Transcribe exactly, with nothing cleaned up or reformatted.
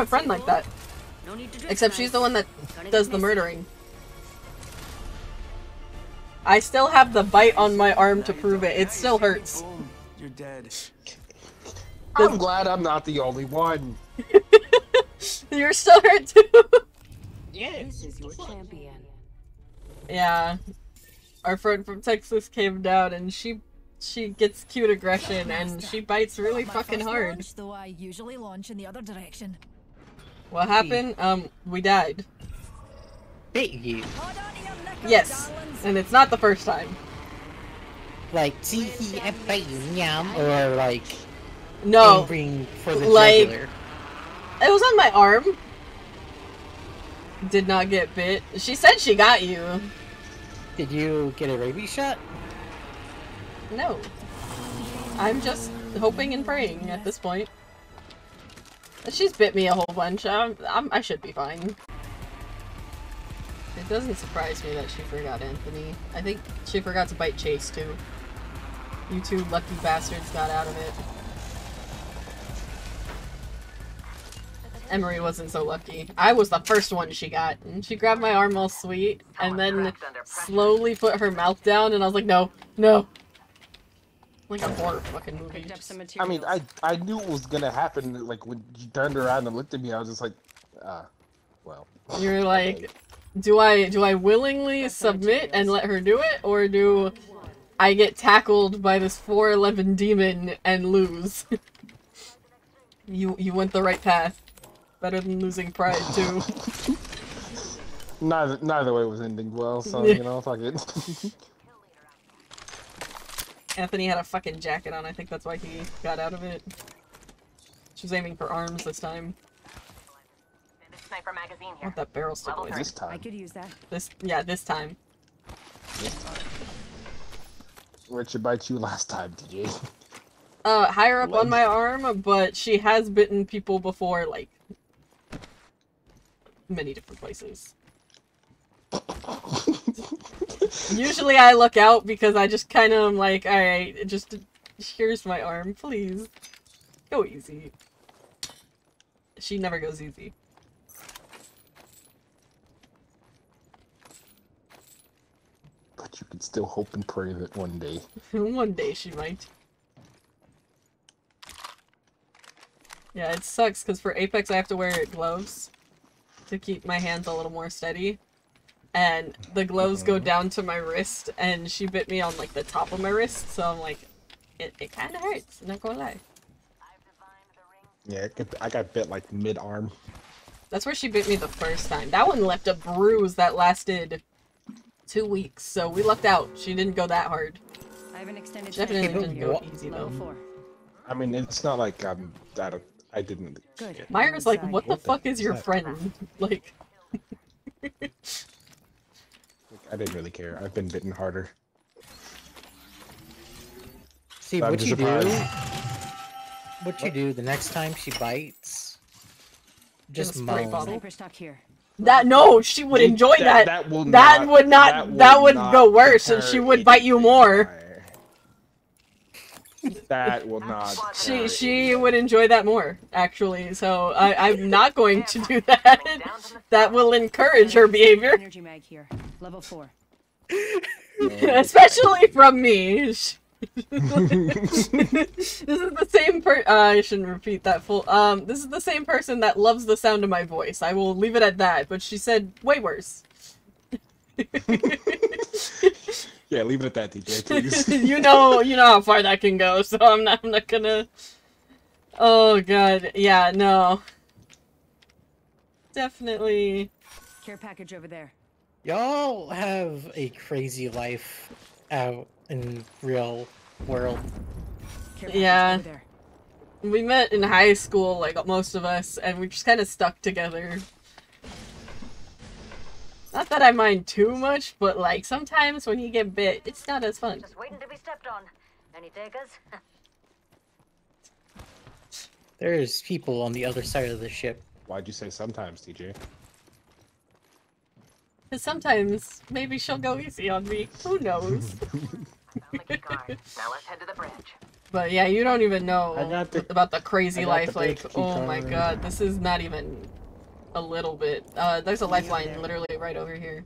have a friend like that. Except she's the one that does the murdering. I still have the bite on my arm to prove it. It still hurts. You're dead. I'm glad I'm not the only one. You're still hurt too. Yeah. This is your champion. Yeah. Our friend from Texas came down and she she gets cute aggression and she bites really fucking hard. Launch, though I usually launch in the other direction. What happened? Um, we died. Bit you. Yes, and it's not the first time. Like T E F A Yam or like. No. For the like. Jugular. It was on my arm. Did not get bit. She said she got you. Did you get a rabies shot? No. I'm just hoping and praying at this point. She's bit me a whole bunch. I'm, I'm, I should be fine. It doesn't surprise me that she forgot Anthony. I think she forgot to bite Chase too. You two lucky bastards got out of it. Emery wasn't so lucky. I was the first one she got. And she grabbed my arm all sweet and then slowly put her mouth down and I was like, no, no. Like a horror fucking movie. I mean, I I knew it was gonna happen. Like when you turned around and looked at me, I was just like, ah, well. You're like, do I do I willingly submit and let her do it, or do I get tackled by this four eleven demon and lose? you you went the right path. Better than losing pride too. neither neither way was ending well, so you know, fuck it. Anthony had a fucking jacket on, I think that's why he got out of it. She was aiming for arms this time. Sniper magazine here. What that barrel stick away this time. I could use that. This yeah, this time. This time. Richard bite you last time, T J. Uh higher up Lens. On my arm, but she has bitten people before, like many different places. Usually I look out because I just kind of am like, alright, just here's my arm, please. Go easy. She never goes easy. But you can still hope and pray that one day. One day she might. Yeah, it sucks because for Apex I have to wear gloves to keep my hands a little more steady. And the gloves go down to my wrist, and she bit me on like the top of my wrist, so I'm like, it, it kind of hurts, not gonna lie. Yeah, I got bit like mid-arm. That's where she bit me the first time. That one left a bruise that lasted two weeks, so we lucked out. She didn't go that hard. I have an extended Definitely didn't go what? easy though. I mean, it's not like I'm that. I didn't. Good. Myra's like, what the fuck is your friend? Like. I didn't really care. I've been bitten harder. See, what you do, what you do the next time she bites, just moan. That, no, she would enjoy that. That would not, that would go worse and she would bite you more. That will not. She, she would enjoy that more, actually, so I, I'm not going to do that. That will encourage her behavior. Energy mag here. Level four. Especially from me. This is the same per- uh, I shouldn't repeat that full- Um, this is the same person that loves the sound of my voice. I will leave it at that, but she said way worse. Yeah, leave it at that, T J, please. you know, you know how far that can go, so I'm not, I'm not gonna... Oh, God. Yeah, no. Definitely. Care package over there. Y'all have a crazy life out in real world. Care yeah. Over there. We met in high school, like most of us, and we just kind of stuck together. Not that I mind too much, but like sometimes when you get bit, it's not as fun. Just waiting to be stepped on. Any takers? There's people on the other side of the ship. Why'd you say sometimes, T J? Because sometimes maybe she'll go easy on me. Who knows? Now let's head to the bridge. But yeah, you don't even know I got the, about the crazy life. The like, oh my god, this is not even a little bit. Uh, there's a lifeline literally right over here.